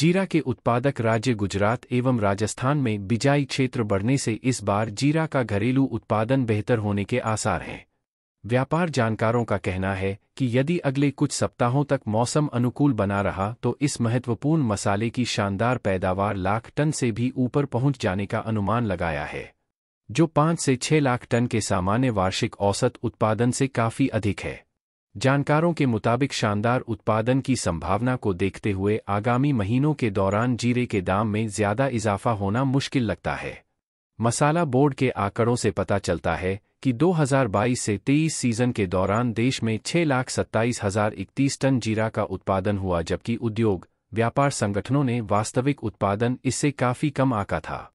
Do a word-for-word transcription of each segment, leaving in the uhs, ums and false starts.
जीरा के उत्पादक राज्य गुजरात एवं राजस्थान में बिजाई क्षेत्र बढ़ने से इस बार जीरा का घरेलू उत्पादन बेहतर होने के आसार हैं। व्यापार जानकारों का कहना है कि यदि अगले कुछ सप्ताहों तक मौसम अनुकूल बना रहा तो इस महत्वपूर्ण मसाले की शानदार पैदावार लाख टन से भी ऊपर पहुंच जाने का अनुमान लगाया है, जो पाँच से छह लाख टन के सामान्य वार्षिक औसत उत्पादन से काफ़ी अधिक है। जानकारों के मुताबिक शानदार उत्पादन की संभावना को देखते हुए आगामी महीनों के दौरान जीरे के दाम में ज़्यादा इजाफा होना मुश्किल लगता है। मसाला बोर्ड के आंकड़ों से पता चलता है कि दो हज़ार बाईस से तेईस सीज़न के दौरान देश में छह लाख सत्ताईस हजार इकतीस टन जीरा का उत्पादन हुआ, जबकि उद्योग व्यापार संगठनों ने वास्तविक उत्पादन इससे काफ़ी कम आंका था।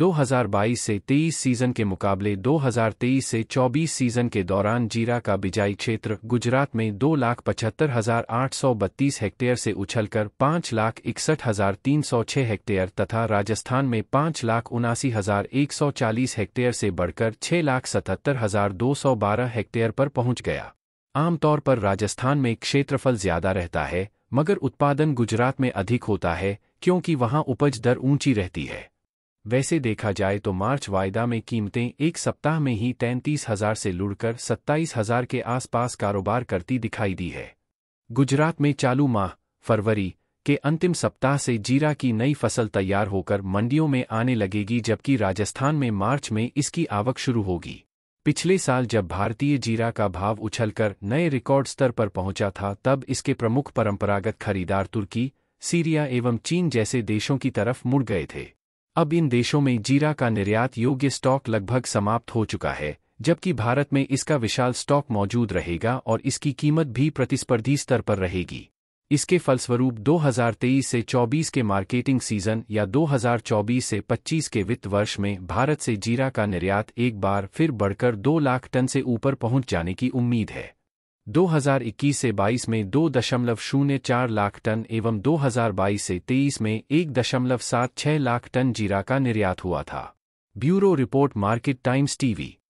दो हज़ार बाईस से तेईस सीज़न के मुकाबले दो हज़ार तेईस से चौबीस सीज़न के दौरान जीरा का बिजाई क्षेत्र गुजरात में दो लाख पचहत्तर हज़ार आठ सौ बत्तीस हेक्टेयर से उछलकर पाँच लाख इकसठ हज़ार तीन सौ छः हेक्टेयर तथा राजस्थान में पाँच लाख उनासी हज़ार एक सौ चालीस हेक्टेयर से बढ़कर छः लाख सतहत्तर हज़ार दो सौ बारह हेक्टेयर पर पहुँच गया। आमतौर पर राजस्थान में क्षेत्रफल ज़्यादा रहता है, मगर उत्पादन गुजरात में अधिक होता है क्योंकि वहाँ उपज दर ऊँची रहती है। वैसे देखा जाए तो मार्च वायदा में कीमतें एक सप्ताह में ही तैंतीस हज़ार से लुढ़कर सत्ताईस हज़ार के आसपास कारोबार करती दिखाई दी है। गुजरात में चालू माह फरवरी के अंतिम सप्ताह से जीरा की नई फसल तैयार होकर मंडियों में आने लगेगी, जबकि राजस्थान में मार्च में इसकी आवक शुरू होगी। पिछले साल जब भारतीय जीरा का भाव उछलकर नए रिकॉर्ड स्तर पर पहुंचा था, तब इसके प्रमुख परंपरागत खरीदार तुर्की, सीरिया एवं चीन जैसे देशों की तरफ मुड़ गए थे। अब इन देशों में जीरा का निर्यात योग्य स्टॉक लगभग समाप्त हो चुका है, जबकि भारत में इसका विशाल स्टॉक मौजूद रहेगा और इसकी कीमत भी प्रतिस्पर्धी स्तर पर रहेगी। इसके फलस्वरूप दो हज़ार तेईस से चौबीस के मार्केटिंग सीज़न या दो हज़ार चौबीस से पच्चीस के वित्त वर्ष में भारत से जीरा का निर्यात एक बार फिर बढ़कर दो लाख टन से ऊपर पहुंच जाने की उम्मीद है। दो हज़ार इक्कीस से बाईस में दो दशमलव शून्य चार लाख टन एवं दो हज़ार बाईस से तेईस में एक दशमलव सात छह लाख टन जीरा का निर्यात हुआ था। Bureau report, market times TV.